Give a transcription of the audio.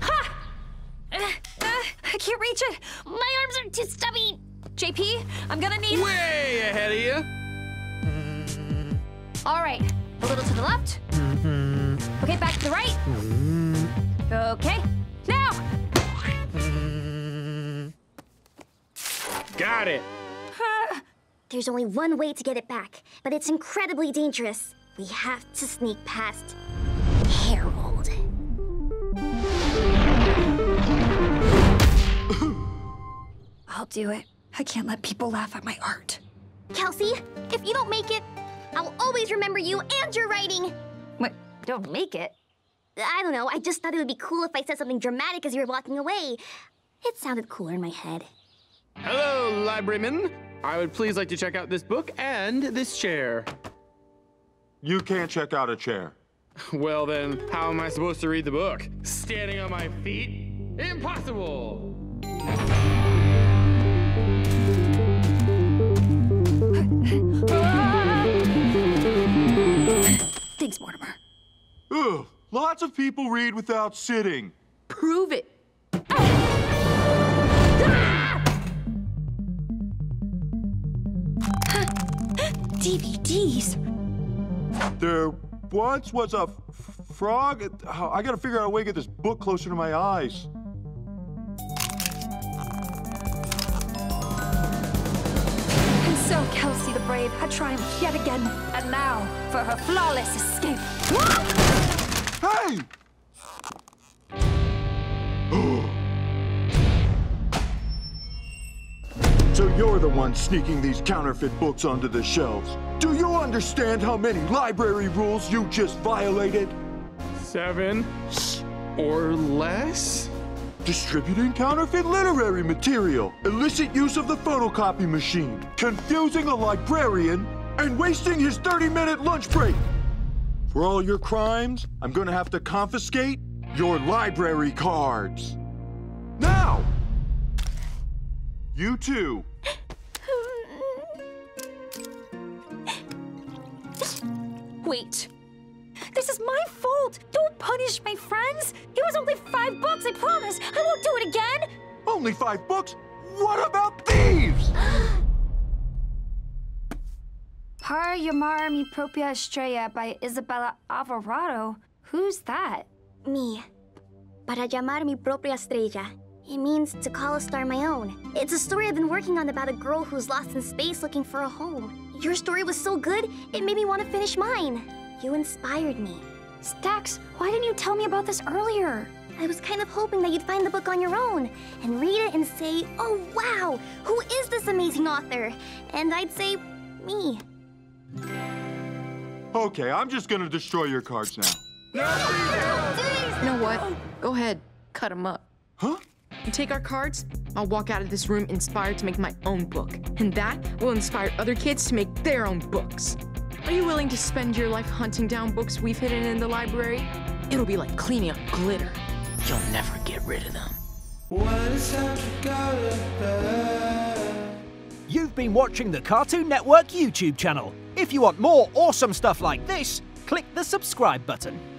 Ha! I can't reach it. My arms are too stubby. JP, I'm gonna need... Way ahead of you. All right, a little to the left. Okay, back to the right. Okay, now! Got it. There's only one way to get it back, but it's incredibly dangerous. We have to sneak past Harold. I'll do it. I can't let people laugh at my art. Kelsey, if you don't make it, I'll always remember you and your writing. What? Don't make it? I don't know. I just thought it would be cool if I said something dramatic as you were walking away. It sounded cooler in my head. Hello, libraryman. I would please like to check out this book and this chair. You can't check out a chair. Well then, how am I supposed to read the book? Standing on my feet? Impossible! Thanks, Mortimer. Ugh, lots of people read without sitting. Prove it. DVDs. There once was a frog. I gotta figure out a way to get this book closer to my eyes. And so Kelsey the Brave had triumphed yet again, and now for her flawless escape. Hey! So you're the one sneaking these counterfeit books onto the shelves. Do you understand how many library rules you just violated? 7 or less? Distributing counterfeit literary material, illicit use of the photocopy machine, confusing a librarian, and wasting his 30-minute lunch break. For all your crimes, I'm gonna have to confiscate your library cards. Now! You too. Wait. This is my fault. Don't punish my friends. It was only 5 books, I promise. I won't do it again. Only 5 books? What about thieves? Para llamar mi propia estrella by Isabella Alvarado. Who's that? Me. Para llamar mi propia estrella. It means to call a star my own. It's a story I've been working on about a girl who's lost in space looking for a home. Your story was so good, it made me want to finish mine. You inspired me. Stax, why didn't you tell me about this earlier? I was kind of hoping that you'd find the book on your own and read it and say, oh wow, who is this amazing author? And I'd say, me. Okay, I'm just gonna destroy your cards now. No, you know what? Go ahead, cut them up. Huh? You take our cards, I'll walk out of this room inspired to make my own book. And that will inspire other kids to make their own books. Are you willing to spend your life hunting down books we've hidden in the library? It'll be like cleaning up glitter. You'll never get rid of them. You've been watching the Cartoon Network YouTube channel. If you want more awesome stuff like this, click the subscribe button.